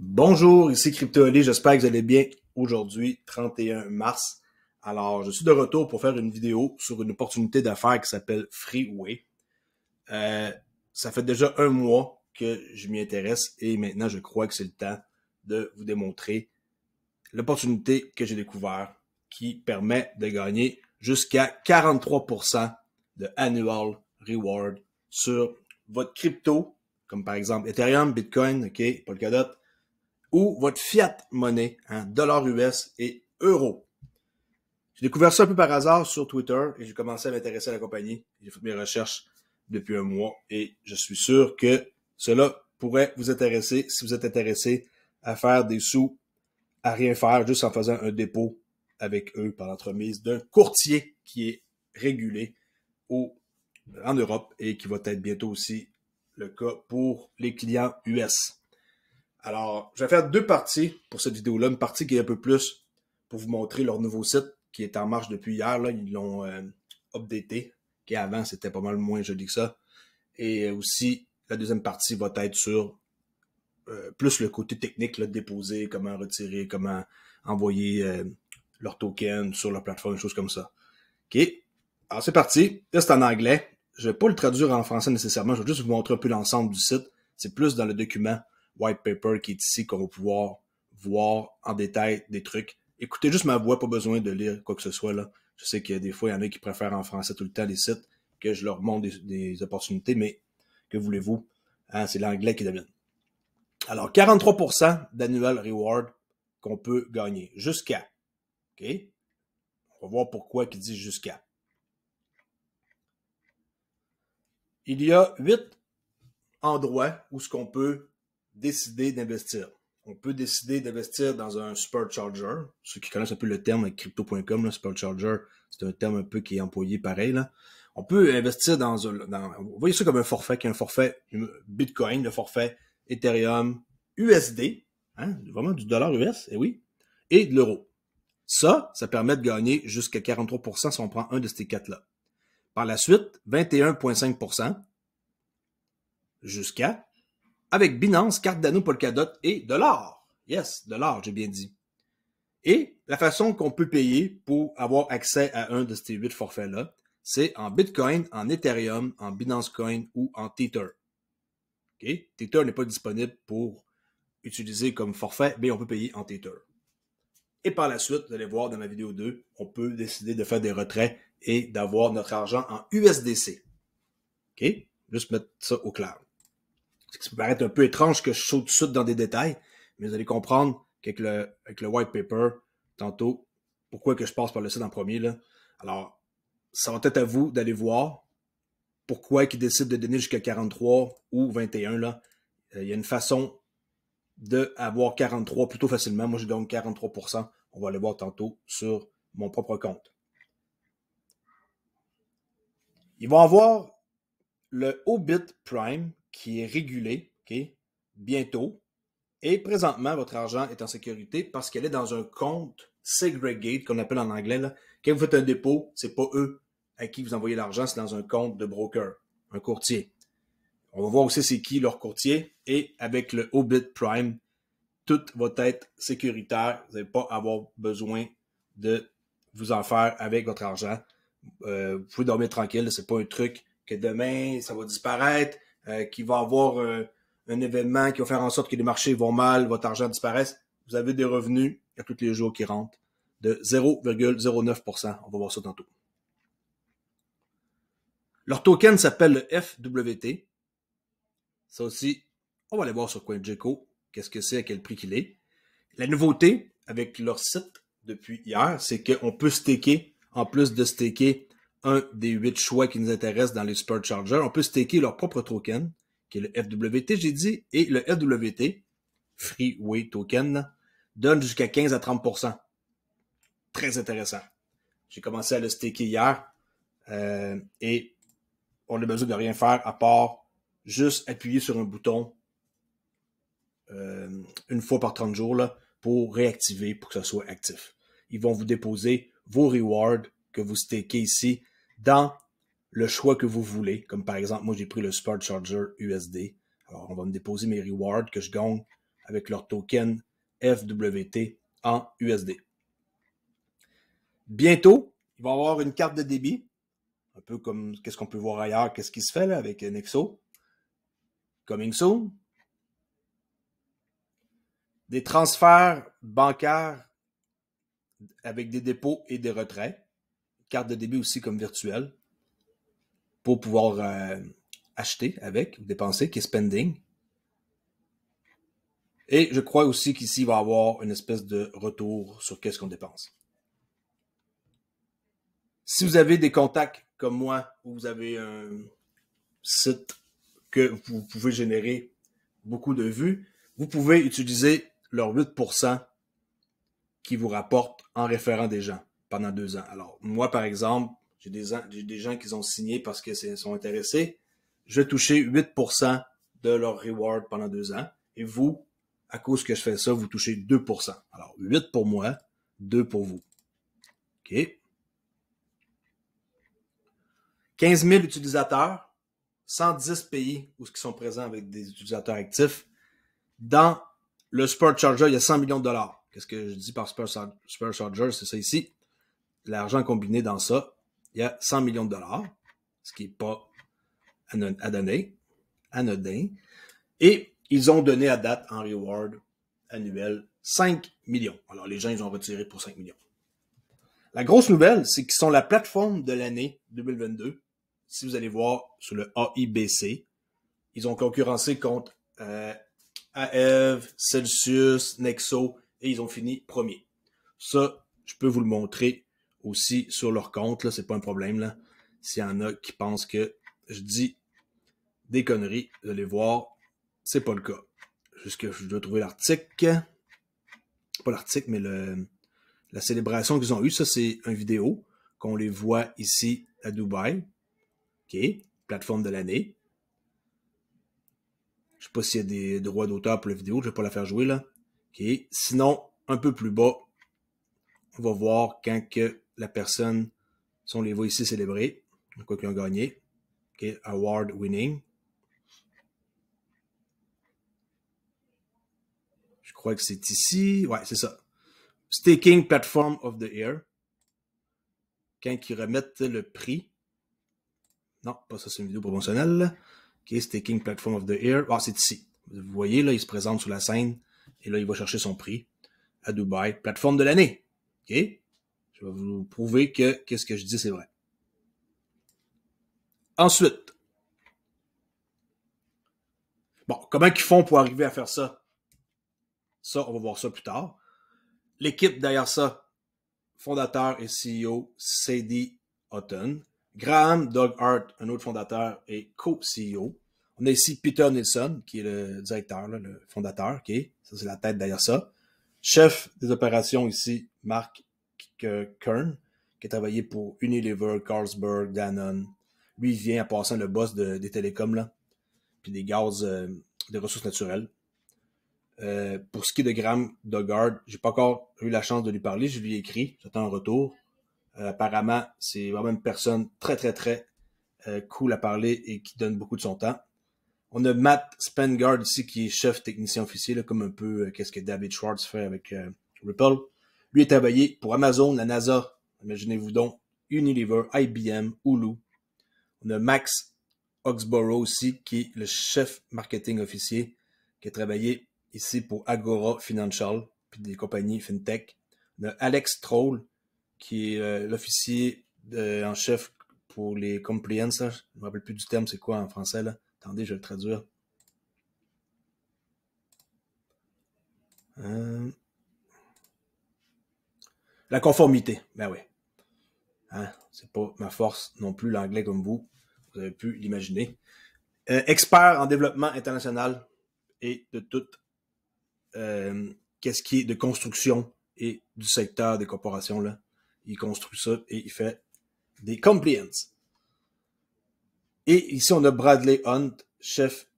Bonjour, ici Crypto Oli, j'espère que vous allez bien aujourd'hui, 31 mars. Alors, je suis de retour pour faire une vidéo sur une opportunité d'affaires qui s'appelle Freeway. Ça fait déjà un mois que je m'y intéresse et maintenant je crois que c'est le temps de vous démontrer l'opportunité que j'ai découverte qui permet de gagner jusqu'à 43% de annual reward sur votre crypto, comme par exemple Ethereum, Bitcoin, OK, Polkadot, ou votre fiat monnaie, hein, dollar US et euro. J'ai découvert ça un peu par hasard sur Twitter et j'ai commencé à m'intéresser à la compagnie. J'ai fait mes recherches depuis un mois et je suis sûr que cela pourrait vous intéresser si vous êtes intéressé à faire des sous, à rien faire, juste en faisant un dépôt avec eux par l'entremise d'un courtier qui est régulé en Europe et qui va être bientôt aussi le cas pour les clients US. Alors, je vais faire deux parties pour cette vidéo-là. Une partie qui est un peu plus pour vous montrer leur nouveau site qui est en marche depuis hier. Là, ils l'ont updaté, qui avant, c'était pas mal moins joli que ça. Et aussi, la deuxième partie va être sur plus le côté technique, là, de déposer, comment retirer, comment envoyer leurs tokens sur leur plateforme, des choses comme ça. OK? Alors, c'est parti. Là, c'est en anglais. Je ne vais pas le traduire en français nécessairement. Je vais juste vous montrer un peu l'ensemble du site. C'est plus dans le document white paper qui est ici, qu'on va pouvoir voir en détail des trucs. Écoutez juste ma voix, pas besoin de lire quoi que ce soit là. Je sais que des fois, il y en a qui préfèrent en français tout le temps les sites, que je leur montre des opportunités, mais que voulez-vous? Hein, c'est l'anglais qui domine. Alors, 43% d'annual reward qu'on peut gagner. Jusqu'à. OK? On va voir pourquoi qu'il dit jusqu'à. Il y a 8 endroits où ce qu'on peut décider d'investir. On peut décider d'investir dans un supercharger. Ceux qui connaissent un peu le terme avec crypto.com, supercharger, c'est un terme un peu qui est employé pareil. Là. On peut investir dans vous voyez ça comme un forfait, qui est un forfait Bitcoin, le forfait Ethereum, USD, hein, vraiment du dollar US, eh oui, et de l'euro. Ça permet de gagner jusqu'à 43% si on prend un de ces quatre-là. Par la suite, 21,5% jusqu'à avec Binance, Cardano, Polkadot et $. Yes, $, j'ai bien dit. Et la façon qu'on peut payer pour avoir accès à un de ces 8 forfaits-là, c'est en Bitcoin, en Ethereum, en Binance Coin ou en Tether. Okay? Tether n'est pas disponible pour utiliser comme forfait, mais on peut payer en Tether. Et par la suite, vous allez voir dans ma vidéo 2, on peut décider de faire des retraits et d'avoir notre argent en USDC. OK? Juste mettre ça au clair. Ça peut paraître un peu étrange que je saute tout de suite dans des détails, mais vous allez comprendre qu'avec le white paper, tantôt, pourquoi que je passe par le site en premier. Là. Alors, ça va être à vous d'aller voir pourquoi ils décident de donner jusqu'à 43 ou 21. Là. Il y a une façon d'avoir 43 plutôt facilement. Moi, je gagne 43%. On va aller voir tantôt sur mon propre compte. Ils vont avoir le Aubit Prime, qui est régulé, okay, bientôt. Et présentement, votre argent est en sécurité parce qu'elle est dans un compte segregate, qu'on appelle en anglais. Là. Quand vous faites un dépôt, c'est pas eux à qui vous envoyez l'argent, c'est dans un compte de broker, un courtier. On va voir aussi c'est qui leur courtier. Et avec le Aubit Prime, tout va être sécuritaire. Vous n'allez pas avoir besoin de vous en faire avec votre argent. Vous pouvez dormir tranquille. C'est pas un truc que demain, ça va disparaître. Qui va avoir un événement qui va faire en sorte que les marchés vont mal, votre argent disparaisse, vous avez des revenus à tous les jours qui rentrent de 0,09%. On va voir ça tantôt. Leur token s'appelle le FWT. Ça aussi, on va aller voir sur CoinGecko qu'est-ce que c'est, à quel prix qu'il est. La nouveauté avec leur site depuis hier, c'est qu'on peut staker, en plus de staker un des 8 choix qui nous intéressent dans les superchargers, on peut staker leur propre token, qui est le FWT, j'ai dit, et le FWT, Freeway Token, donne jusqu'à 15 à 30%. Très intéressant. J'ai commencé à le staker hier, et on a besoin de rien faire à part juste appuyer sur un bouton une fois par 30 jours là, pour réactiver, pour que ça soit actif. Ils vont vous déposer vos rewards que vous stakez ici dans le choix que vous voulez. Comme par exemple, moi, j'ai pris le Supercharger USD. Alors, on va me déposer mes rewards que je gagne avec leur token FWT en USD. Bientôt, il va y avoir une carte de débit, un peu comme qu'est-ce qu'on peut voir ailleurs, qu'est-ce qui se fait là, avec Nexo. Coming soon. Des transferts bancaires avec des dépôts et des retraits. Carte de débit aussi comme virtuelle pour pouvoir acheter avec, dépenser, qui est spending. Et je crois aussi qu'ici, il va y avoir une espèce de retour sur qu'est-ce qu'on dépense. Si vous avez des contacts comme moi, ou vous avez un site que vous pouvez générer beaucoup de vues, vous pouvez utiliser leur 8% qui vous rapporte en référant des gens pendant 2 ans. Alors, moi, par exemple, j'ai des gens qui ont signé parce qu'ils sont intéressés. Je vais toucher 8% de leur reward pendant 2 ans. Et vous, à cause que je fais ça, vous touchez 2%. Alors, 8 pour moi, 2 pour vous. OK. 15 000 utilisateurs, 110 pays où ils sont présents avec des utilisateurs actifs. Dans le Supercharger, il y a 100 millions de dollars. Qu'est-ce que je dis par Supercharger? C'est ça ici. L'argent combiné dans ça, il y a 100 millions de dollars, ce qui n'est pas anodin. Et ils ont donné à date en reward annuel 5 millions. Alors, les gens, ils ont retiré pour 5 millions. La grosse nouvelle, c'est qu'ils sont la plateforme de l'année 2022. Si vous allez voir sur le AIBC, ils ont concurrencé contre Aave, Celsius, Nexo, et ils ont fini premier. Ça, je peux vous le montrer aussi sur leur compte, là, c'est pas un problème, là. S'il y en a qui pensent que je dis des conneries, vous allez voir, c'est pas le cas. Jusque je dois trouver l'article, pas l'article, mais la célébration qu'ils ont eue, ça, c'est une vidéo qu'on les voit ici à Dubaï. OK, plateforme de l'année. Je sais pas s'il y a des droits d'auteur pour la vidéo, je vais pas la faire jouer là. OK. Sinon, un peu plus bas, on va voir quand que la personne, si on les voit ici célébrer, quoi qu'ils ont gagné. OK, award winning. Je crois que c'est ici. Ouais, c'est ça. Staking Platform of the Year. Quand ils remettent le prix. Non, pas ça, c'est une vidéo promotionnelle là. Okay, Staking Platform of the Year. Ah, c'est ici. Vous voyez, là, il se présente sur la scène et là, il va chercher son prix à Dubaï. Plateforme de l'année. OK? Je vais vous prouver que qu'est-ce que je dis, c'est vrai. Ensuite. Bon, comment qu'ils font pour arriver à faire ça? Ça, on va voir ça plus tard. L'équipe derrière ça, fondateur et CEO, Sadie Otten. Graham Doggart, un autre fondateur et co-CEO. On a ici Peter Nielsen, qui est le directeur, là, le fondateur. Okay. Ça, c'est la tête derrière ça. Chef des opérations ici, Mark Kern, qui a travaillé pour Unilever, Carlsberg, Danone. Lui, il vient en passant le boss des télécoms, là, puis des gaz, des ressources naturelles. Pour ce qui est de Graham Doggart, j'ai pas encore eu la chance de lui parler. Je lui ai écrit, j'attends un retour. Apparemment, c'est vraiment une personne très cool à parler et qui donne beaucoup de son temps. On a Matt Spengard ici, qui est chef technicien officier, là, comme un peu qu'est-ce que David Schwartz fait avec Ripple. Lui a travaillé pour Amazon, la NASA, imaginez-vous donc, Unilever, IBM, Hulu. On a Max Oxborough aussi, qui est le chef marketing officier, qui a travaillé ici pour Agora Financial, puis des compagnies fintech. On a Alex Troll, qui est l'officier en chef pour les compliance. Là. Je ne me rappelle plus du terme, c'est quoi en français. Là. Attendez, je vais le traduire. La conformité, ben oui. Hein? C'est pas ma force non plus, l'anglais comme vous avez pu l'imaginer. Expert en développement international et de tout qu'est-ce qui est de construction et du secteur des corporations, là. Il construit ça et il fait des compliance. Et ici, on a Bradley Hunt, chef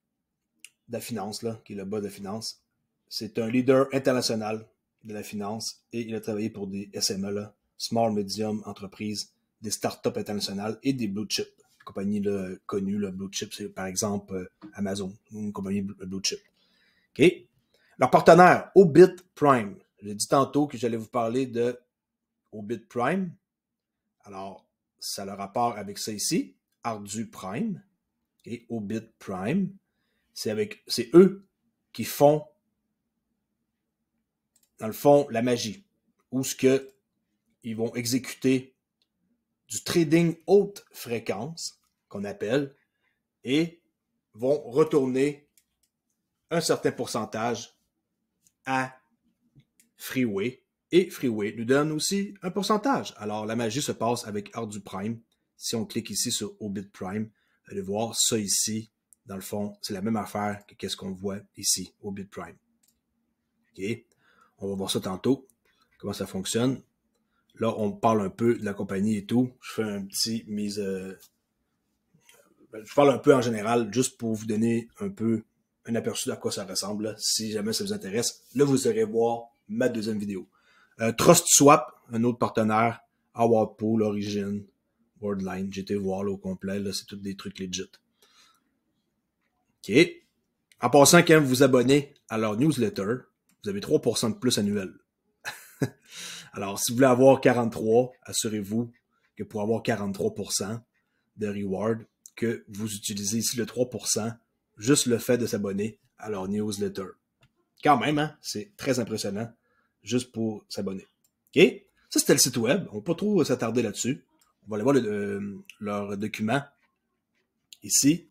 de la finance, là, qui est le bas de la finance. C'est un leader international de la finance et il a travaillé pour des SME, là, Small Medium Entreprises, des startups internationales et des Blue Chip. Compagnie là, connue, là, Blue Chip, c'est par exemple Amazon, une compagnie Blue Chip. OK. Leur partenaire, Aubit Prime. J'ai dit tantôt que j'allais vous parler de Aubit Prime. Alors, ça a le rapport avec ça ici. Ardu Prime et Aubit Prime. C'est eux qui font, dans le fond, la magie. Où ce que ils vont exécuter du trading haute fréquence, qu'on appelle, et vont retourner un certain pourcentage à Freeway. Et Freeway nous donne aussi un pourcentage. Alors, la magie se passe avec Ardu Prime. Si on clique ici sur Aubit Prime, vous allez voir ça ici. Dans le fond, c'est la même affaire que qu'est-ce qu'on voit ici, Aubit Prime. OK? On va voir ça tantôt, comment ça fonctionne. Là, on parle un peu de la compagnie et tout. Je fais un petit mise... je parle un peu en général, juste pour vous donner un peu un aperçu à quoi ça ressemble. Là. Si jamais ça vous intéresse, là, vous irez voir ma deuxième vidéo. TrustSwap, un autre partenaire, Awapo, l'origine, Worldline, j'ai été voir là, au complet, là, c'est tous des trucs legit. OK. En passant, quand vous abonnez à leur newsletter, vous avez 3% de plus annuel. Alors, si vous voulez avoir 43, assurez-vous que pour avoir 43% de reward, que vous utilisez ici le 3%, juste le fait de s'abonner à leur newsletter. Quand même, hein? C'est très impressionnant, juste pour s'abonner. OK? Ça, c'était le site web. On ne va pas trop s'attarder là-dessus. On va aller voir leur document ici.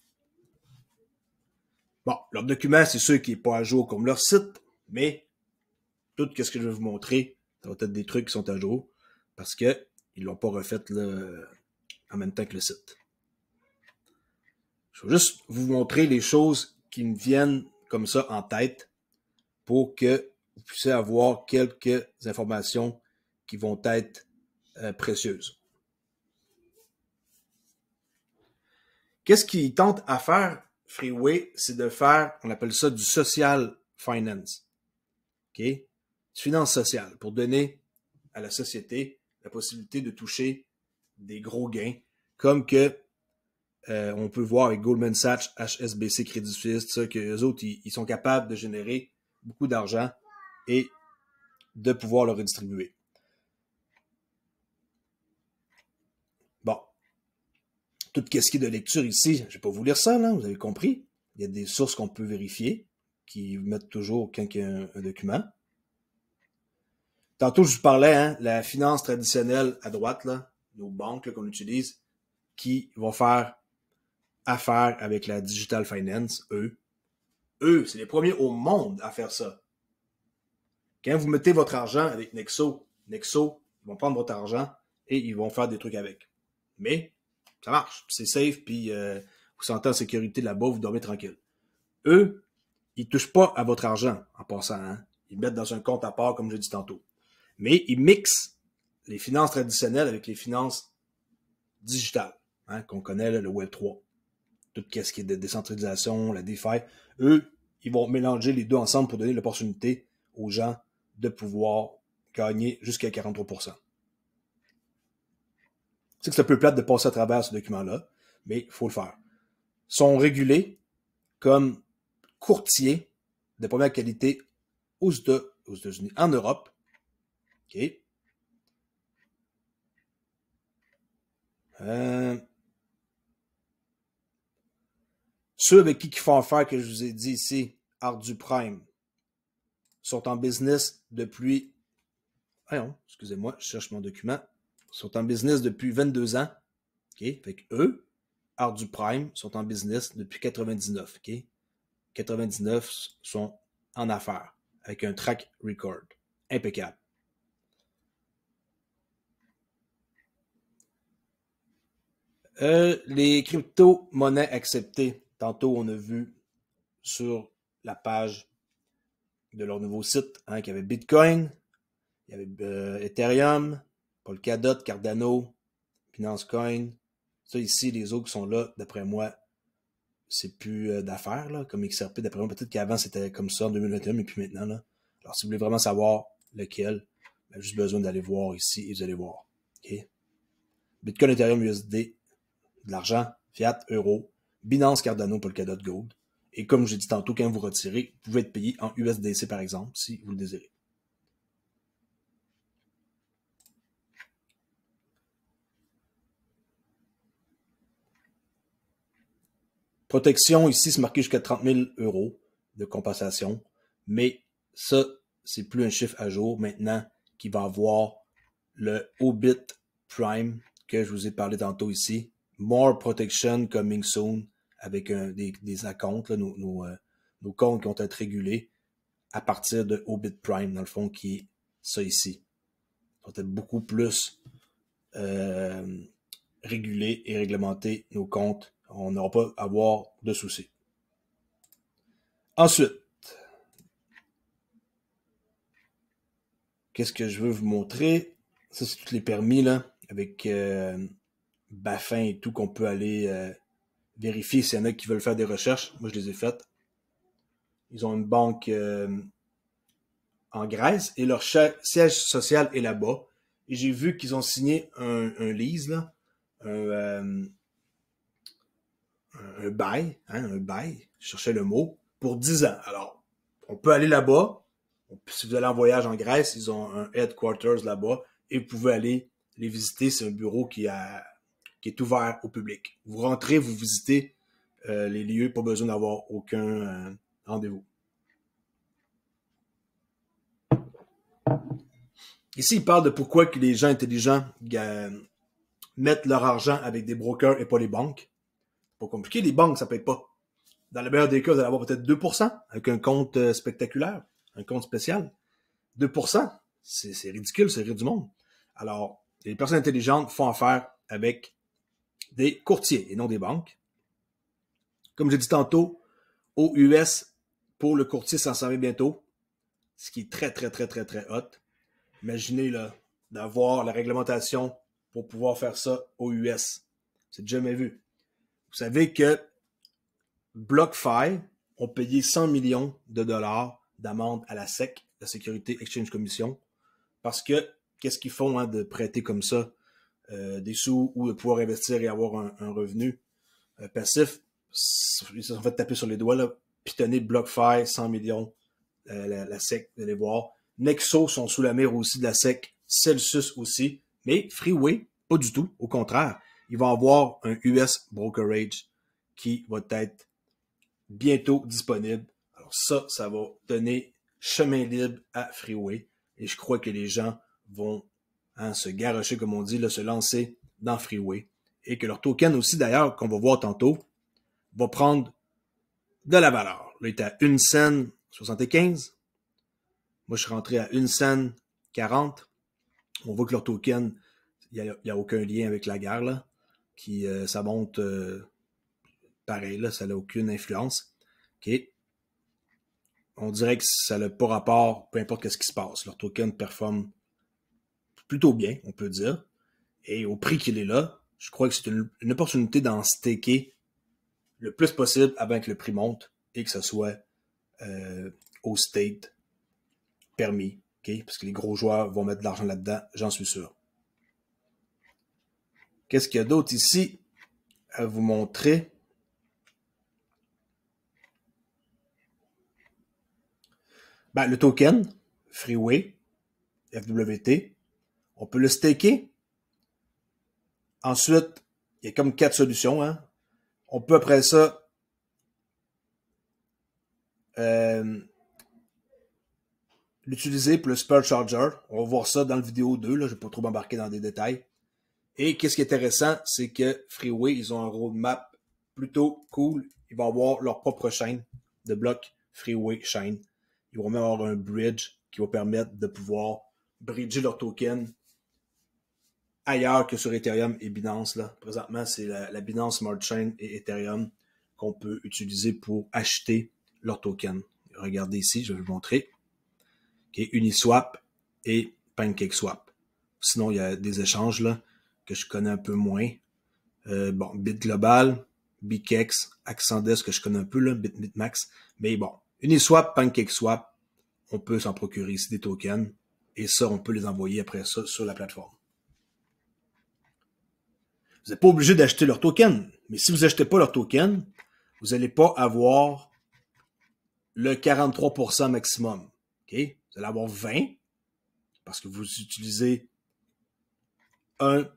Bon, leur document, c'est sûr qu'il n'est pas à jour comme leur site, mais tout ce que je vais vous montrer, ça va être des trucs qui sont à jour parce qu'ils ne l'ont pas refait là, en même temps que le site. Je vais juste vous montrer les choses qui me viennent comme ça en tête pour que vous puissiez avoir quelques informations qui vont être précieuses. Qu'est-ce qu'ils tentent à faire, Freeway? C'est de faire, on appelle ça du social finance. OK? Du finance sociale pour donner à la société la possibilité de toucher des gros gains comme que on peut voir avec Goldman Sachs, HSBC, Crédit Suisse, ça, que les autres, ils sont capables de générer beaucoup d'argent et de pouvoir le redistribuer. Bon. Tout ce qui est de lecture ici, je ne vais pas vous lire ça, là, vous avez compris. Il y a des sources qu'on peut vérifier qui mettent toujours quand il y a un document. Tantôt, je vous parlais, hein, la finance traditionnelle à droite, là, nos banques qu'on utilise, qui vont faire affaire avec la digital finance, eux. Eux, c'est les premiers au monde à faire ça. Quand vous mettez votre argent avec Nexo, ils vont prendre votre argent et ils vont faire des trucs avec. Mais ça marche, c'est safe, puis vous sentez en sécurité là-bas, vous dormez tranquille. Eux, ils ne touchent pas à votre argent en passant. Hein? Ils mettent dans un compte à part, comme je dis tantôt. Mais ils mixent les finances traditionnelles avec les finances digitales, hein, qu'on connaît, là, le Web 3. Tout ce qui est de décentralisation, la DeFi, eux, ils vont mélanger les deux ensemble pour donner l'opportunité aux gens de pouvoir gagner jusqu'à 43%. C'est que c'est un peu plate de passer à travers ce document-là, mais il faut le faire. Ils sont régulés comme courtiers de première qualité aux États-Unis, en Europe. OK. Ceux avec qui ils font affaire, que je vous ai dit ici, Ardu Prime, sont en business depuis... excusez-moi, je cherche mon document. Sont en business depuis 22 ans. OK? Fait que eux, Ardu Prime, sont en business depuis 99. OK? 99 sont en affaires avec un track record. Impeccable. Les crypto-monnaies acceptées. Tantôt, on a vu sur la page de leur nouveau site, hein, qu'il y avait Bitcoin, il y avait Ethereum, Polkadot, Cardano, Binance Coin. Ça ici, les autres qui sont là, d'après moi, c'est plus d'affaires, là, comme XRP. D'après moi, peut-être qu'avant, c'était comme ça en 2021, mais puis maintenant, là. Alors, si vous voulez vraiment savoir lequel, vous avez juste besoin d'aller voir ici et vous allez voir. Okay? Bitcoin, Ethereum, USD, de l'argent, FIAT, EURO, Binance, Cardano, Polkadot, Gold, Et comme j'ai dit tantôt, quand vous retirez, vous pouvez être payé en USDC par exemple, si vous le désirez. Protection, ici, c'est marqué jusqu'à 30 000 euros de compensation. Mais ça, c'est plus un chiffre à jour maintenant qui va avoir le Aubit Prime que je vous ai parlé tantôt ici. More protection coming soon avec des acomptes, nos comptes qui vont être régulés à partir de Aubit Prime, dans le fond, qui est ça ici. Ils vont être beaucoup plus régulés et réglementer nos comptes. On n'aura pas à avoir de soucis. Ensuite, qu'est-ce que je veux vous montrer? Ça, c'est tous les permis, là, avec Baffin et tout, qu'on peut aller vérifier s'il y en a qui veulent faire des recherches. Moi, je les ai faites. Ils ont une banque en Grèce et leur siège social est là-bas. Et j'ai vu qu'ils ont signé un lease, là, un bail, hein, un bail, je cherchais le mot, pour 10 ans. Alors, on peut aller là-bas. Si vous allez en voyage en Grèce, ils ont un headquarters là-bas et vous pouvez aller les visiter. C'est un bureau qui est ouvert au public. Vous rentrez, vous visitez les lieux, pas besoin d'avoir aucun rendez-vous. Ici, il parle de pourquoi que les gens intelligents mettent leur argent avec des brokers et pas les banques. Pas compliqué, les banques, ça ne paye pas. Dans le meilleur des cas, vous allez avoir peut-être 2% avec un compte spectaculaire, un compte spécial. 2%, c'est ridicule, c'est rire du monde. Alors, les personnes intelligentes font affaire avec des courtiers et non des banques. Comme j'ai dit tantôt, aux US, pour le courtier s'en servir bientôt, ce qui est très, très, très, très, très hot. Imaginez là d'avoir la réglementation pour pouvoir faire ça aux US. C'est jamais vu. Vous savez que BlockFi ont payé 100 millions de dollars d'amende à la SEC, la Security Exchange Commission, parce que qu'est-ce qu'ils font hein, de prêter comme ça des sous ou de pouvoir investir et avoir un revenu passif? Ils se sont fait taper sur les doigts, là, pitonner BlockFi, 100 millions, la SEC, vous allez voir. Nexo sont sous la mire aussi de la SEC, Celsius aussi, mais Freeway, pas du tout, au contraire. Il va y avoir un US brokerage qui va être bientôt disponible. Alors ça, ça va donner chemin libre à Freeway. Et je crois que les gens vont se garrocher, comme on dit, là, se lancer dans Freeway. Et que leur token aussi, d'ailleurs, qu'on va voir tantôt, va prendre de la valeur. Là, il est à 1 cent 75. Moi, je suis rentré à 1 cent 40. On voit que leur token, il n'y a aucun lien avec la guerre, là. Qui ça monte pareil, là, ça n'a aucune influence. OK. On dirait que ça n'a pas rapport, peu importe ce qui se passe. Leur token performe plutôt bien, on peut dire. Et au prix qu'il est là, je crois que c'est une opportunité d'en staker le plus possible avant que le prix monte et que ce soit au state permis. OK? Parce que les gros joueurs vont mettre de l'argent là-dedans, j'en suis sûr. Qu'est-ce qu'il y a d'autre ici à vous montrer? Ben, le token, Freeway, FWT, on peut le staker. Ensuite, il y a comme 4 solutions. Hein? On peut après ça l'utiliser pour le Spur Charger. On va voir ça dans la vidéo 2. Là. Je ne vais pas trop m'embarquer dans des détails. Et qu'est-ce qui est intéressant, c'est que Freeway, ils ont un roadmap plutôt cool. Ils vont avoir leur propre chaîne de blocs, Freeway Chain. Ils vont même avoir un bridge qui va permettre de pouvoir bridger leur token ailleurs que sur Ethereum et Binance. Là. Présentement, c'est la Binance Smart Chain et Ethereum qu'on peut utiliser pour acheter leur token. Regardez ici, je vais vous montrer. Okay, Uniswap et PancakeSwap. Sinon, il y a des échanges là que je connais un peu moins. Bon, BitGlobal, Bikex, Accendes, que je connais un peu, là, BitMax. Mais bon, Uniswap, PancakeSwap, on peut s'en procurer ici des tokens. Et ça, on peut les envoyer après ça sur la plateforme. Vous n'êtes pas obligé d'acheter leurs tokens. Mais si vous n'achetez pas leurs tokens, vous n'allez pas avoir le 43% maximum. Okay? Vous allez avoir 20 parce que vous utilisez un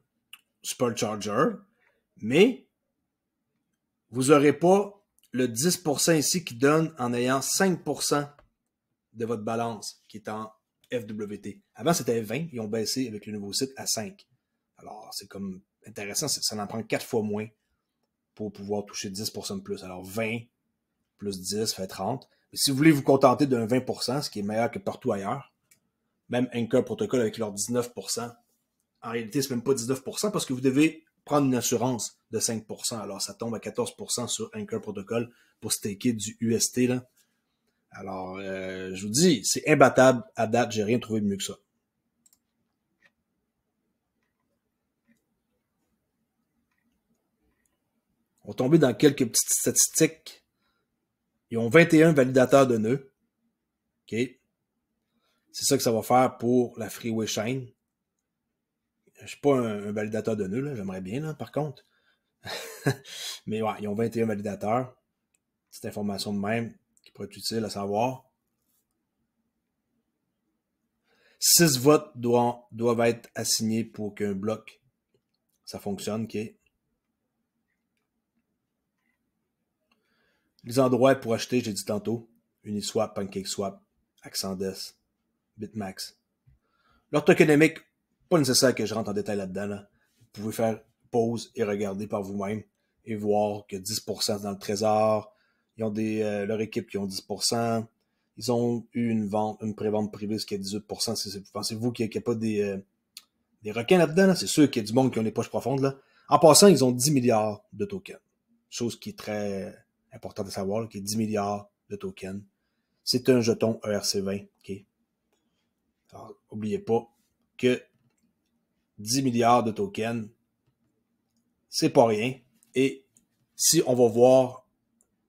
supercharger, mais vous n'aurez pas le 10% ici qui donne en ayant 5% de votre balance qui est en FWT. Avant, c'était 20. Ils ont baissé avec le nouveau site à 5. Alors, c'est comme intéressant. Ça en prend 4 fois moins pour pouvoir toucher 10% de plus. Alors, 20 plus 10 fait 30. Mais si vous voulez vous contenter d'un 20%, ce qui est meilleur que partout ailleurs, même Anchor Protocol avec leur 19%, en réalité, c'est même pas 19% parce que vous devez prendre une assurance de 5%. Alors, ça tombe à 14% sur Anchor Protocol pour staker du UST, là. Alors, je vous dis, c'est imbattable à date. J'ai rien trouvé de mieux que ça. On va tomber dans quelques petites statistiques. Ils ont 21 validateurs de nœuds. OK. C'est ça que ça va faire pour la Freeway Chain. Je ne suis pas un validateur de nœuds, là. J'aimerais bien, là, par contre. Mais ouais, ils ont 21 validateurs. Cette information de même qui pourrait être utile à savoir. 6 votes doivent être assignés pour qu'un bloc, ça fonctionne. Okay. Les endroits pour acheter, j'ai dit tantôt, Uniswap, PancakeSwap, Accent-Des, Bitmax. Leur tokenomique, pas nécessaire que je rentre en détail là-dedans. Là. Vous pouvez faire pause et regarder par vous-même et voir que 10% dans le trésor. Ils ont leur équipe qui ont 10%. Ils ont eu une prévente privée, ce qui est 18%. Pensez-vous qu'il n'y a pas des requins là-dedans? Là? C'est sûr qu'il y a du monde qui ont les poches profondes. Là. En passant, ils ont 10 milliards de tokens. Chose qui est très importante à savoir, là, qui est 10 milliards de tokens. C'est un jeton ERC20. Okay? Alors, n'oubliez pas que 10 milliards de tokens, c'est pas rien. Et si on va voir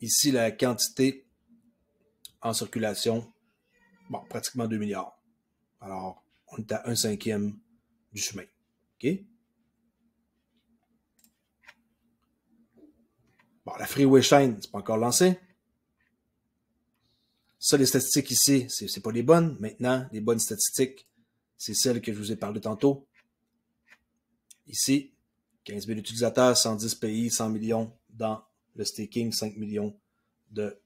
ici, la quantité en circulation, bon, pratiquement 2 milliards. Alors, on est à 1/5 du chemin. OK? Bon, la Freeway Chain, c'est pas encore lancé. Ça, les statistiques ici, c'est pas les bonnes. Maintenant, les bonnes statistiques, c'est celles que je vous ai parlé tantôt. Ici, 15 000 utilisateurs, 110 pays, 100 millions dans le staking, 5 millions de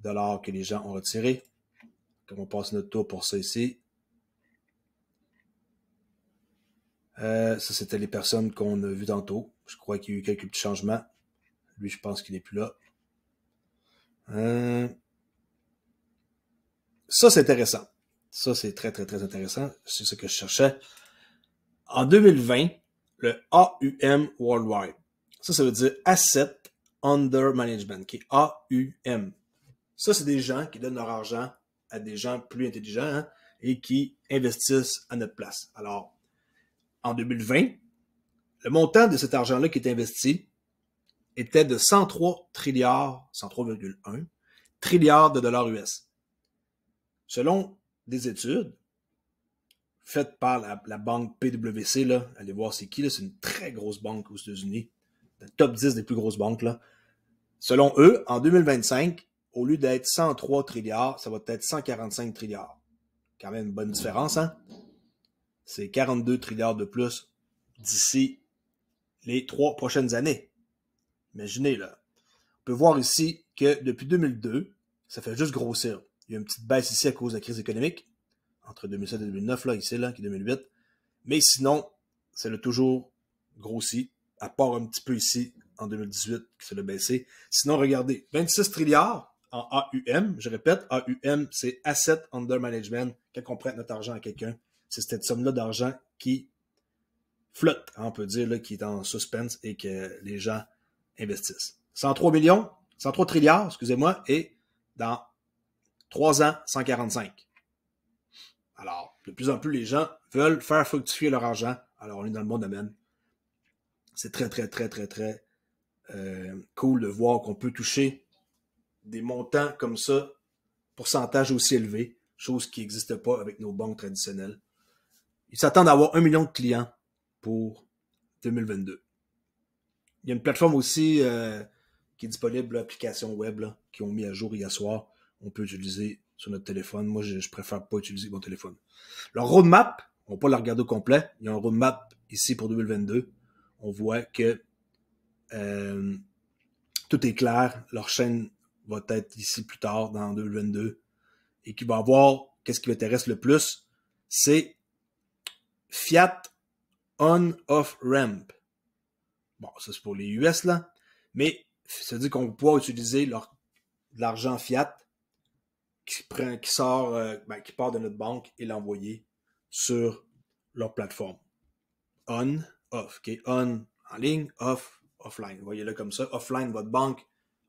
dollars que les gens ont retirés. Comme on passe notre tour pour ça ici. Ça, c'était les personnes qu'on a vues tantôt. Je crois qu'il y a eu quelques petits changements. Lui, je pense qu'il n'est plus là. Ça, c'est intéressant. Ça, c'est très, très, très intéressant. C'est ce que je cherchais. En 2020, le AUM Worldwide. Ça veut dire Asset Under Management, qui est AUM. Ça, c'est des gens qui donnent leur argent à des gens plus intelligents hein, et qui investissent à notre place. Alors, en 2020, le montant de cet argent-là qui est investi était de 103,1 trilliards de dollars US. Selon des études faites par la banque PwC, là, allez voir c'est qui, là, c'est une très grosse banque aux États-Unis, le top 10 des plus grosses banques, là. Selon eux, en 2025, au lieu d'être 103 trilliards, ça va être 145 trilliards. Quand même une bonne différence, hein? C'est 42 trilliards de plus d'ici les 3 prochaines années. Imaginez, là. On peut voir ici que depuis 2002, ça fait juste grossir. Il y a une petite baisse ici à cause de la crise économique, entre 2007 et 2009, là, ici, là, qui est 2008. Mais sinon, ça l'a toujours grossi. À part un petit peu ici, en 2018, qui se l'a baissé. Sinon, regardez, 26 trilliards en AUM. Je répète, AUM, c'est Asset Under Management. Quand on prête notre argent à quelqu'un, c'est cette somme-là d'argent qui flotte, on peut dire, là, qui est en suspense et que les gens investissent. 103 trilliards, excusez-moi, et dans 3 ans, 145. Alors, de plus en plus, les gens veulent faire fructifier leur argent. Alors, on est dans le bon domaine. C'est très, très, très, très, très cool de voir qu'on peut toucher des montants comme ça, pourcentage aussi élevé, chose qui n'existe pas avec nos banques traditionnelles. Ils s'attendent à avoir 1 million de clients pour 2022. Il y a une plateforme aussi qui est disponible, l'application web, là, qu'ils ont mis à jour hier soir. on peut utiliser sur notre téléphone. Moi, je préfère pas utiliser mon téléphone. Leur roadmap, on peut la regarder au complet. Il y a un roadmap ici pour 2022. On voit que tout est clair. Leur chaîne va être ici plus tard, dans 2022. Et qui va avoir, qu'est-ce qui m'intéresse le plus, c'est Fiat on-off-ramp. Bon, ça c'est pour les US, là. Mais ça veut dire qu'on va pouvoir utiliser l'argent Fiat qui part de notre banque et l'envoyer sur leur plateforme. On, off. Okay? On en ligne, off, offline. Vous voyez là comme ça. Offline, votre banque.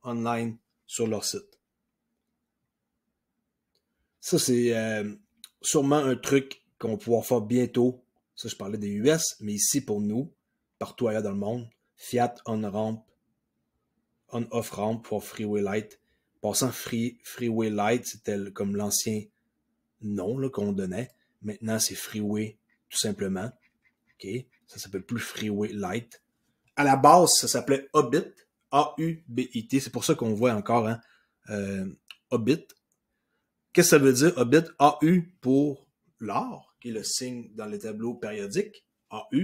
Online, sur leur site. Ça, c'est sûrement un truc qu'on va pouvoir faire bientôt. Ça, je parlais des US, mais ici, pour nous, partout ailleurs dans le monde, Fiat on-ramp, on-off-ramp pour Freeway Lite. Passant Freeway Lite, c'était comme l'ancien nom là, qu'on donnait. Maintenant, c'est Freeway, tout simplement. Okay. Ça s'appelle plus Freeway Lite. À la base, ça s'appelait Aubit, A-U-B-I-T. C'est pour ça qu'on voit encore hein, Aubit. Qu'est-ce que ça veut dire, Aubit? AU pour l'or, qui est le signe dans les tableaux périodiques, AU,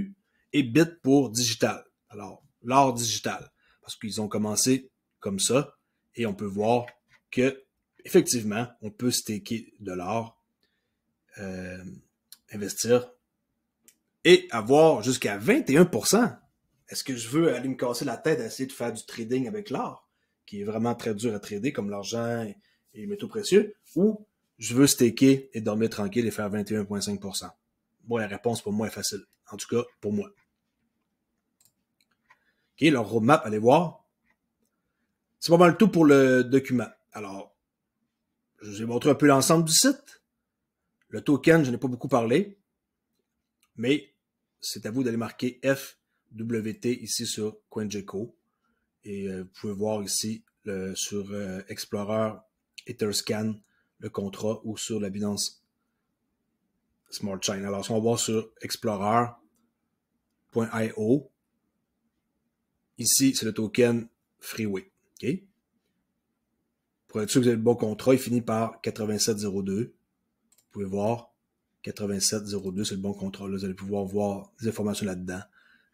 et bit pour digital. Alors, l'or digital. Parce qu'ils ont commencé comme ça, et on peut voir que, effectivement, on peut staker de l'or, investir, et avoir jusqu'à 21%. Est-ce que je veux aller me casser la tête à essayer de faire du trading avec l'or, qui est vraiment très dur à trader, comme l'argent et les métaux précieux, ou je veux staker et dormir tranquille et faire 21,5%. Bon, la réponse pour moi est facile. En tout cas, pour moi. OK, leur roadmap, allez voir. C'est pas mal tout pour le document. Alors, je vous ai montré un peu l'ensemble du site. Le token, je n'ai pas beaucoup parlé, mais c'est à vous d'aller marquer FWT ici sur CoinGecko. Et vous pouvez voir ici sur Explorer Etherscan, le contrat, ou sur la Binance Smart Chain. Alors, si on va voir sur explorer.io, ici, c'est le token Freeway. Okay? Pour être sûr que vous avez le bon contrat, il finit par 8702. Vous pouvez voir, 8702, c'est le bon contrat. Là, vous allez pouvoir voir des informations là-dedans,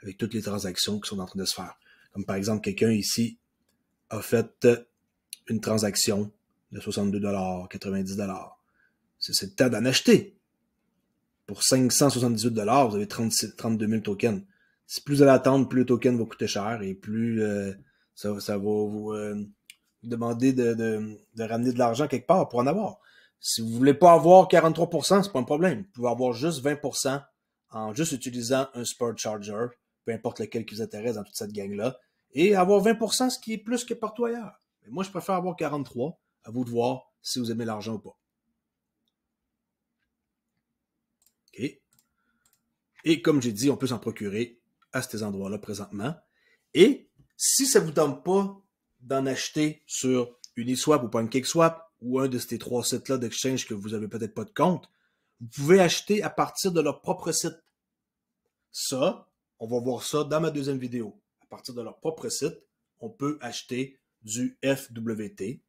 avec toutes les transactions qui sont en train de se faire. Comme par exemple, quelqu'un ici a fait une transaction de $62, $90. C'est le temps d'en acheter. Pour $578, vous avez 32 000 tokens. Si plus vous allez attendre, plus le token va coûter cher et plus ça va vous demander de ramener de l'argent quelque part pour en avoir. Si vous ne voulez pas avoir 43%, c'est pas un problème. Vous pouvez avoir juste 20% en juste utilisant un Spur Charger, peu importe lequel qui vous intéresse dans toute cette gang-là, et avoir 20%, ce qui est plus que partout ailleurs. Mais moi, je préfère avoir 43%. À vous de voir si vous aimez l'argent ou pas. OK. Et comme j'ai dit, on peut s'en procurer à ces endroits-là présentement. Et si ça ne vous tente pas d'en acheter sur Uniswap ou PancakeSwap ou un de ces trois sites-là d'exchange que vous n'avez peut-être pas de compte, vous pouvez acheter à partir de leur propre site. Ça, on va voir ça dans ma deuxième vidéo. À partir de leur propre site, on peut acheter du FWT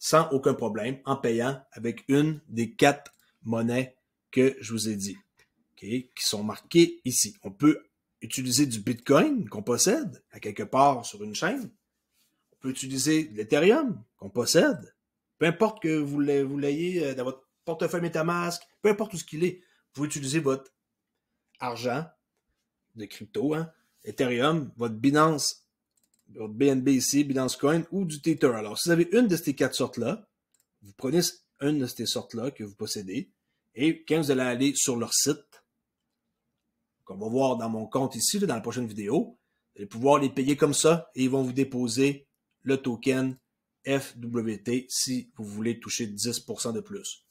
sans aucun problème, en payant avec une des 4 monnaies que je vous ai dit, okay, qui sont marquées ici. On peut utiliser du Bitcoin qu'on possède à quelque part sur une chaîne. On peut utiliser de l'Ethereum qu'on possède. Peu importe que vous l'ayez dans votre portefeuille MetaMask, peu importe où ce qu'il est, vous pouvez utiliser votre argent de crypto, hein, Ethereum, votre Binance, votre BNB ici, Binance Coin ou du Tether. Alors, si vous avez une de ces 4 sortes-là, vous prenez une de ces sortes-là que vous possédez et quand vous allez aller sur leur site, qu'on va voir dans mon compte ici, là, dans la prochaine vidéo, vous allez pouvoir les payer comme ça et ils vont vous déposer le token FWT si vous voulez toucher 10% de plus.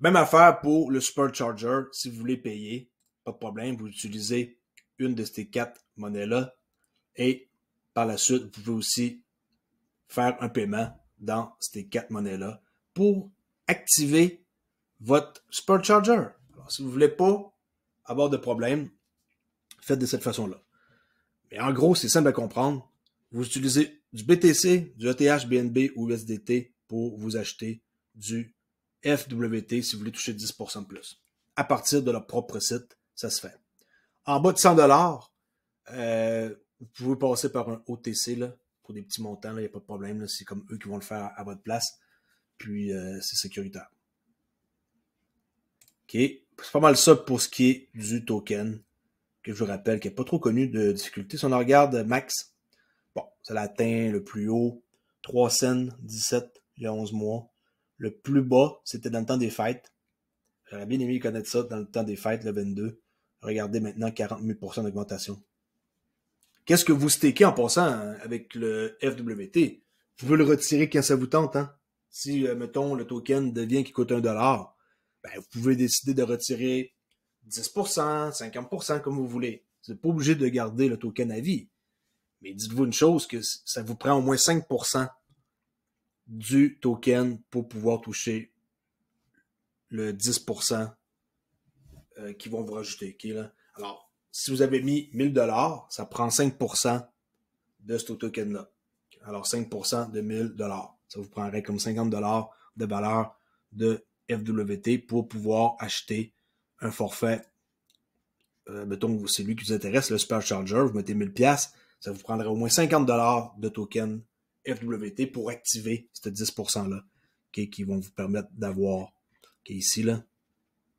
Même affaire pour le Supercharger. Si vous voulez payer, pas de problème, vous utilisez une de ces 4 monnaies-là. Et par la suite, vous pouvez aussi faire un paiement dans ces 4 monnaies-là pour activer votre Spur Charger. Alors, si vous ne voulez pas avoir de problème, faites de cette façon-là. Mais en gros, c'est simple à comprendre. Vous utilisez du BTC, du ETH, BNB ou USDT pour vous acheter du FWT si vous voulez toucher 10% de plus. À partir de leur propre site, ça se fait. En bas de 100$, vous pouvez passer par un OTC là, pour des petits montants, il n'y a pas de problème. C'est comme eux qui vont le faire à votre place. Puis c'est sécuritaire. OK. C'est pas mal ça pour ce qui est du token, que je vous rappelle qui n'est pas trop connu de difficulté. Si on en regarde Max, bon, ça l'a atteint le plus haut, 3 cents, 17 il y a 11 mois. Le plus bas, c'était dans le temps des fêtes. J'aurais bien aimé connaître ça dans le temps des fêtes, le 22. Regardez maintenant, 40 000% d'augmentation. Qu'est-ce que vous stakez en passant avec le FWT? Vous pouvez le retirer quand ça vous tente. Hein? Si, mettons, le token devient qui coûte 1$, ben, vous pouvez décider de retirer 10%, 50%, comme vous voulez. Vous n'êtes pas obligé de garder le token à vie. Mais dites-vous une chose, que ça vous prend au moins 5% du token pour pouvoir toucher le 10% qui vont vous rajouter. Okay, là? Alors, si vous avez mis 1000$, ça prend 5% de ce token-là. Alors, 5% de 1000$. Ça vous prendrait comme 50$ de valeur de FWT pour pouvoir acheter un forfait. Mettons, c'est lui qui vous intéresse, le Supercharger, vous mettez 1000$, ça vous prendrait au moins 50$ de token FWT pour activer ce 10%-là, okay, qui vont vous permettre d'avoir, okay, ici, là,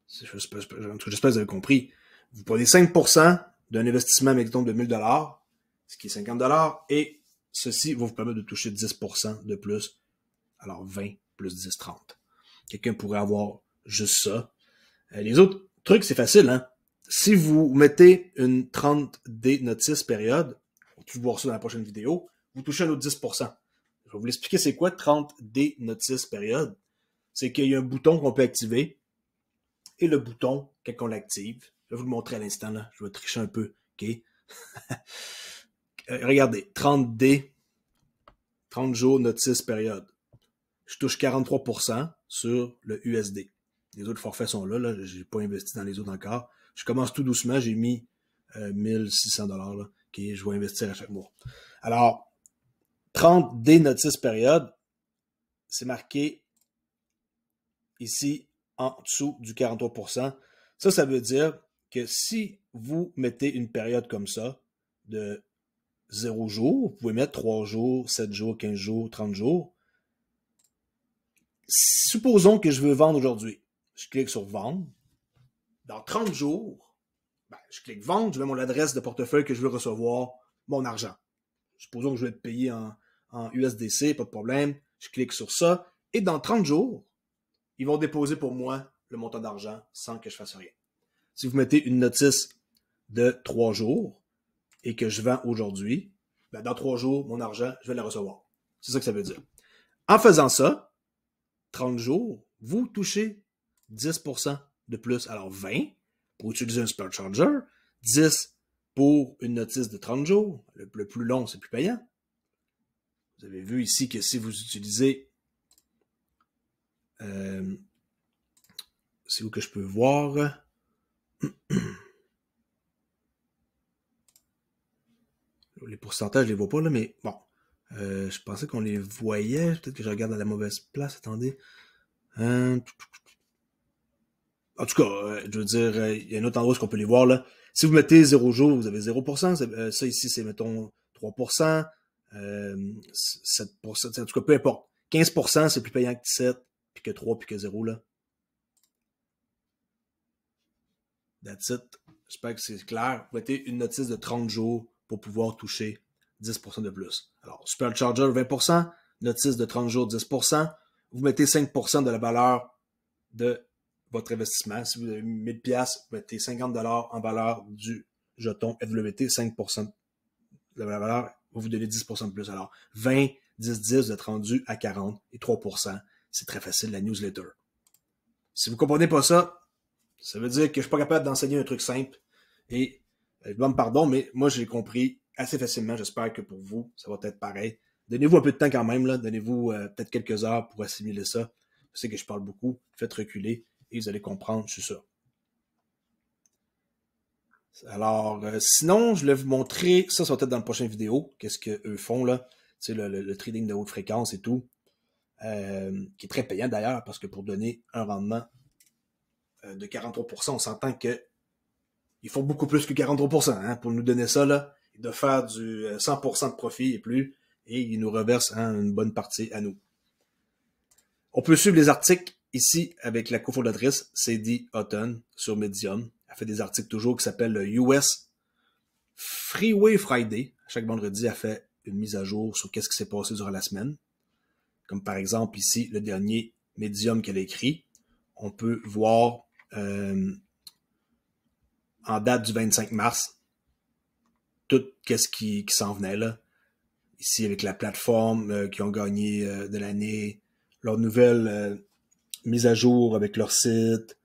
j'espère que vous avez compris, vous prenez 5% d'un investissement, mettons, de 1000$, ce qui est 50$, et ceci va vous permettre de toucher 10% de plus, alors 20 plus 10, 30. Quelqu'un pourrait avoir juste ça. Les autres trucs, c'est facile, hein. Si vous mettez une 30-day notice période, on peut voir ça dans la prochaine vidéo, vous touchez un autre 10%. Je vais vous l'expliquer c'est quoi 30-day notice période. C'est qu'il y a un bouton qu'on peut activer et le bouton, quand on l'active, je vais vous le montrer à l'instant, là. Je vais tricher un peu, OK? Regardez, 30-day, 30 jours notice période. Je touche 43% sur le USD. Les autres forfaits sont là, là. Je n'ai pas investi dans les autres encore. Je commence tout doucement, j'ai mis 1600$ là, que je vais investir à chaque mois. Alors, 30-day notice période, c'est marqué ici en dessous du 43%. Ça veut dire que si vous mettez une période comme ça de 0 jours, vous pouvez mettre 3 jours, 7 jours, 15 jours, 30 jours. Supposons que je veux vendre aujourd'hui. Je clique sur « Vendre ». Dans 30 jours, ben, je clique « Vendre », je mets mon adresse de portefeuille que je veux recevoir mon argent. Supposons que je vais être payé en USDC, pas de problème. Je clique sur ça. Et dans 30 jours, ils vont déposer pour moi le montant d'argent sans que je fasse rien. Si vous mettez une notice de 3 jours et que je vends aujourd'hui, ben, dans 3 jours, mon argent, je vais le recevoir. C'est ça que ça veut dire. En faisant ça, 30 jours, vous touchez 10% de plus. Alors 20 pour utiliser un Supercharger, 10 pour une notice de 30 jours. Le plus long, c'est plus payant. Vous avez vu ici que si vous utilisez... c'est où que je peux voir? Les pourcentages, je ne les vois pas là, mais bon. Je pensais qu'on les voyait. Peut-être que je regarde à la mauvaise place. Attendez. En tout cas, je veux dire, il y a un autre endroit où qu'on peut les voir. Là. Si vous mettez 0 jours, vous avez 0%. Ça ici, c'est, mettons, 3%. 7%. En tout cas, peu importe. 15%, c'est plus payant que 17, puis que 3, puis que 0. Là. That's it. J'espère que c'est clair. Vous mettez une notice de 30 jours pour pouvoir toucher 10% de plus. Alors, Supercharger, 20%, notice de 30 jours, 10%. Vous mettez 5% de la valeur de votre investissement. Si vous avez mis 1000$, vous mettez 50$ en valeur du jeton FWT, 5% de la valeur, vous vous donnez 10% de plus. Alors, 20, 10, 10, vous êtes rendu à 40 et 3%. C'est très facile, la newsletter. Si vous ne comprenez pas ça, ça veut dire que je ne suis pas capable d'enseigner un truc simple. Et, je demande pardon, mais moi, j'ai compris assez facilement. J'espère que pour vous, ça va être pareil. Donnez-vous un peu de temps quand même. Donnez-vous peut-être quelques heures pour assimiler ça. Je sais que je parle beaucoup. Faites reculer et vous allez comprendre, je suis sûr. Alors, sinon, je vais vous montrer, ça va être dans la prochaine vidéo, qu'est-ce qu'eux font là. C'est le trading de haute fréquence et tout. qui est très payant d'ailleurs, parce que pour donner un rendement de 43%, on s'entend que il faut beaucoup plus que 43%, hein, pour nous donner ça, là, de faire du 100% de profit et plus, et il nous reverse, hein, une bonne partie à nous. On peut suivre les articles ici avec la cofondatrice Sadie Otten sur Medium. Elle fait des articles toujours qui s'appellent US Freeway Friday. Chaque vendredi, elle fait une mise à jour sur qu'est-ce qui s'est passé durant la semaine. Comme par exemple ici, le dernier Medium qu'elle a écrit. On peut voir en date du 25 mars tout qu'est-ce qui s'en venait là. Ici avec la plateforme qui ont gagné de l'année, leur nouvelle mise à jour avec leur site,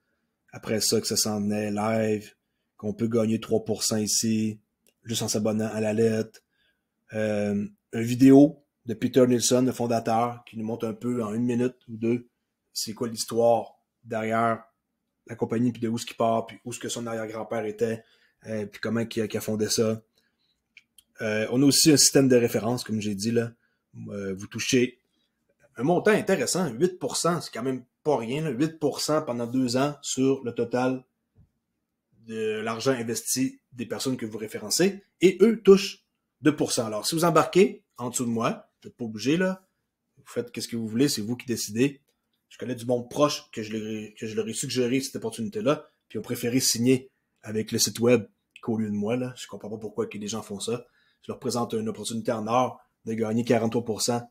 après ça que ça s'en venait live, qu'on peut gagner 3% ici, juste en s'abonnant à la lettre. Une vidéo de Peter Nielsen, le fondateur, qui nous montre un peu en une minute ou deux, c'est quoi l'histoire derrière la compagnie, puis de où ce qui part, puis où ce que son arrière-grand-père était, puis comment il a fondé ça. On a aussi un système de référence, comme j'ai dit là. Vous touchez un montant intéressant, 8%, c'est quand même pas rien, là, 8% pendant 2 ans sur le total de l'argent investi des personnes que vous référencez, et eux touchent 2%. Alors, si vous embarquez en dessous de moi, vous n'êtes pas obligé, là, vous faites ce que vous voulez, c'est vous qui décidez. Je connais du monde proche que je leur ai suggéré cette opportunité-là, puis ont préféré signer avec le site web qu'au lieu de moi, là. Je comprends pas pourquoi que les gens font ça. Je leur présente une opportunité en or de gagner 43%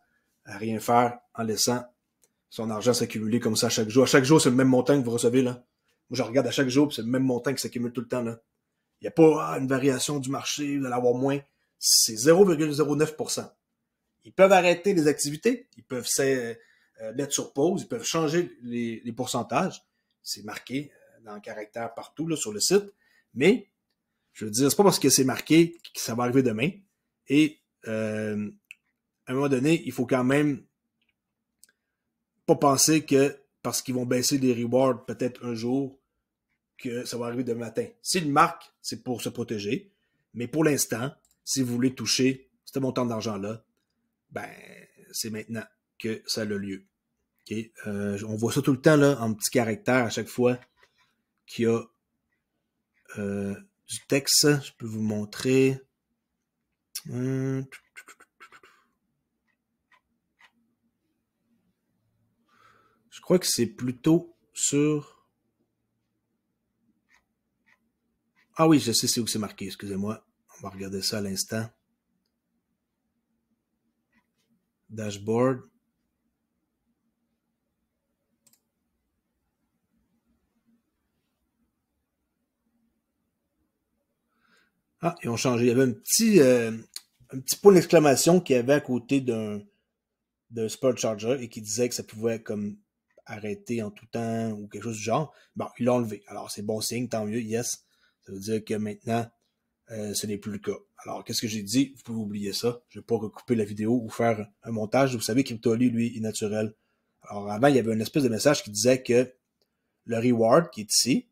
à rien faire en laissant son argent s'accumuler comme ça à chaque jour. À chaque jour, c'est le même montant que vous recevez, là. Moi, je regarde à chaque jour, puis c'est le même montant qui s'accumule tout le temps, là. Il n'y a pas une variation du marché, vous allez avoir moins. C'est 0,09%. Ils peuvent arrêter les activités, ils peuvent mettre sur pause, ils peuvent changer les pourcentages. C'est marqué dans le caractère partout, là, sur le site. Mais, je veux dire, c'est pas parce que c'est marqué que ça va arriver demain. Et, à un moment donné, il faut quand même pas penser que parce qu'ils vont baisser les rewards peut-être un jour, que ça va arriver demain matin. S'ils marquent, c'est pour se protéger. Mais pour l'instant, si vous voulez toucher ce montant d'argent-là, ben, c'est maintenant que ça a lieu. Okay? On voit ça tout le temps là, en petit caractère à chaque fois qu'il y a du texte. Je peux vous montrer. Je crois que c'est plutôt sur... Ah oui, je sais c'est où c'est marqué, excusez-moi. On va regarder ça à l'instant. Dashboard. Ah, ils ont changé. Il y avait un petit point d'exclamation qu'il y avait à côté d'un Spur Charger et qui disait que ça pouvait comme arrêter en tout temps ou quelque chose du genre. Bon, ils l'ont enlevé. Alors, c'est bon signe, tant mieux, yes. Ça veut dire que maintenant, ce n'est plus le cas. Alors, qu'est-ce que j'ai dit? Vous pouvez oublier ça. Je ne vais pas recouper la vidéo ou faire un montage. Vous savez, Crypto Oli, lui, est naturel. Alors, avant, il y avait une espèce de message qui disait que le reward qui est ici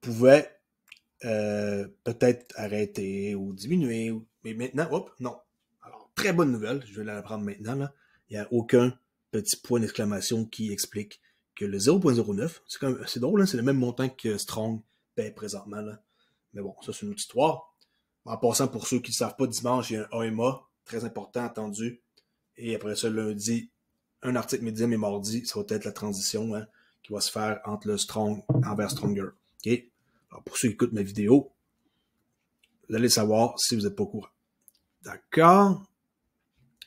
pouvait peut-être arrêter ou diminuer. Mais maintenant, hop, non. Alors, très bonne nouvelle. Je vais la prendre maintenant, là. Il n'y a aucun petit point d'exclamation qui explique que le 0,09, c'est drôle, hein, c'est le même montant que Strong paye présentement, là. Mais bon, ça, c'est une autre histoire. En passant, pour ceux qui ne savent pas, dimanche, il y a un AMA, très important, attendu. Et après ça, lundi, un article médium et mardi, ça va être la transition, hein, qui va se faire entre le Strong envers Stronger. OK? Alors, pour ceux qui écoutent ma vidéo, vous allez savoir si vous n'êtes pas au courant. D'accord?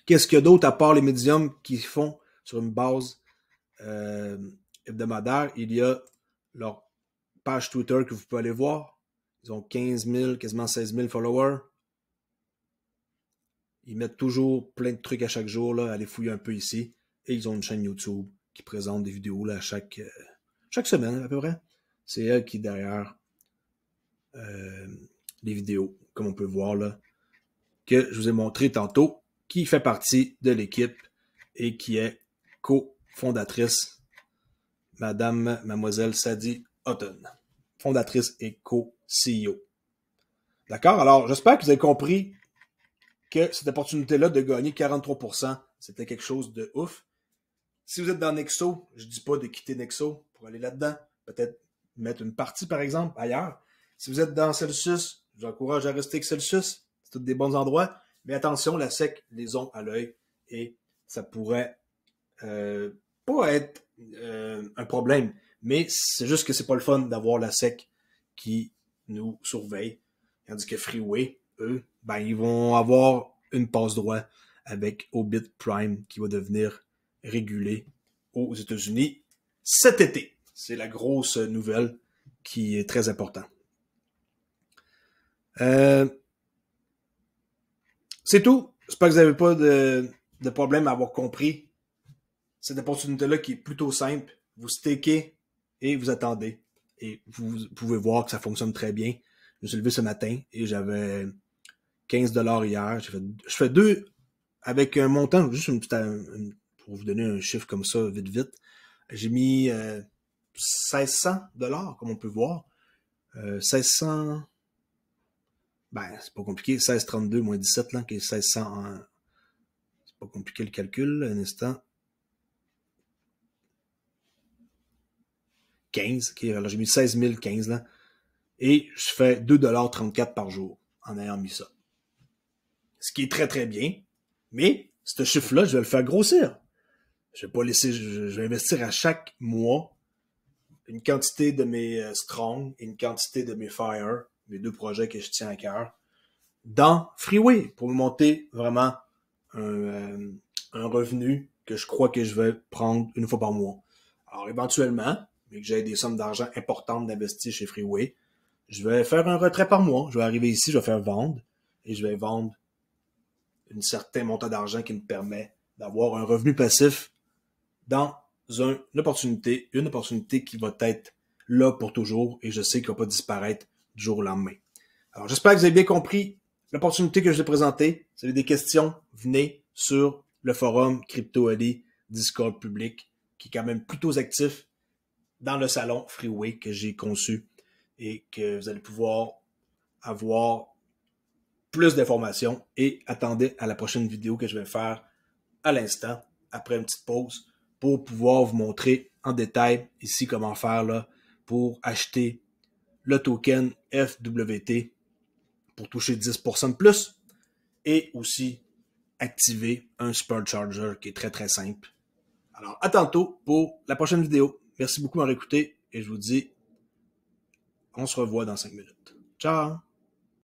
Qu'est-ce qu'il y a d'autre à part les médiums qui font sur une base hebdomadaire? Il y a leur page Twitter que vous pouvez aller voir. Ils ont 15 000, quasiment 16 000 followers. Ils mettent toujours plein de trucs à chaque jour, là. Allez fouiller un peu ici. Et ils ont une chaîne YouTube qui présente des vidéos là, chaque semaine, à peu près. C'est elle qui est derrière les vidéos, comme on peut voir, là, que je vous ai montré tantôt, qui fait partie de l'équipe et qui est cofondatrice, mademoiselle Sadie Otten, fondatrice et co-CEO. D'accord? Alors, j'espère que vous avez compris que cette opportunité-là de gagner 43% C'était quelque chose de ouf. Si vous êtes dans Nexo, je ne dis pas de quitter Nexo pour aller là-dedans. Peut-être mettre une partie, par exemple, ailleurs. Si vous êtes dans Celsius, je vous encourage à rester avec Celsius. C'est tous des bons endroits. Mais attention, la SEC les ont à l'œil et ça pourrait pas être un problème. Mais c'est juste que c'est pas le fun d'avoir la SEC qui nous surveille. Tandis que Freeway, eux, ben, ils vont avoir une passe droit avec Aubit Prime qui va devenir régulé aux États-Unis cet été. C'est la grosse nouvelle qui est très importante. C'est tout. J'espère que vous n'avez pas de problème à avoir compris cette opportunité-là qui est plutôt simple. Vous stakez et vous attendez. Et vous pouvez voir que ça fonctionne très bien. Je me suis levé ce matin et j'avais 15$ hier. Je fais deux avec un montant, juste une petite, pour vous donner un chiffre comme ça, vite. J'ai mis 1600$, comme on peut voir. 1600, ben, c'est pas compliqué. 1632 moins 17, là, qui est 1600 en... C'est pas compliqué le calcul, un instant. 15, ok, alors j'ai mis 16 015, là. Et je fais 2,34$ par jour en ayant mis ça. Ce qui est très, très bien. Mais ce chiffre-là, je vais le faire grossir. Je vais pas laisser, je vais investir à chaque mois une quantité de mes Strong et une quantité de mes Fire, mes deux projets que je tiens à cœur, dans Freeway pour me monter vraiment un revenu que je crois que je vais prendre une fois par mois. Alors éventuellement, mais que j'ai des sommes d'argent importantes d'investir chez Freeway, je vais faire un retrait par mois. Je vais arriver ici, je vais faire vendre et je vais vendre un certain montant d'argent qui me permet d'avoir un revenu passif dans une opportunité qui va être là pour toujours et je sais qu'elle va pas disparaître du jour au lendemain. Alors, j'espère que vous avez bien compris l'opportunité que je vous ai présentée. Si vous avez des questions, venez sur le forum Crypto Oli Discord public qui est quand même plutôt actif dans le salon Freeway que j'ai conçu et que vous allez pouvoir avoir plus d'informations et attendez à la prochaine vidéo que je vais faire à l'instant, après une petite pause, pour pouvoir vous montrer en détail ici comment faire là pour acheter le token FWT pour toucher 10% de plus et aussi activer un supercharger qui est très très simple. Alors à tantôt pour la prochaine vidéo. Merci beaucoup d'avoir écouté et je vous dis on se revoit dans 5 minutes. Ciao!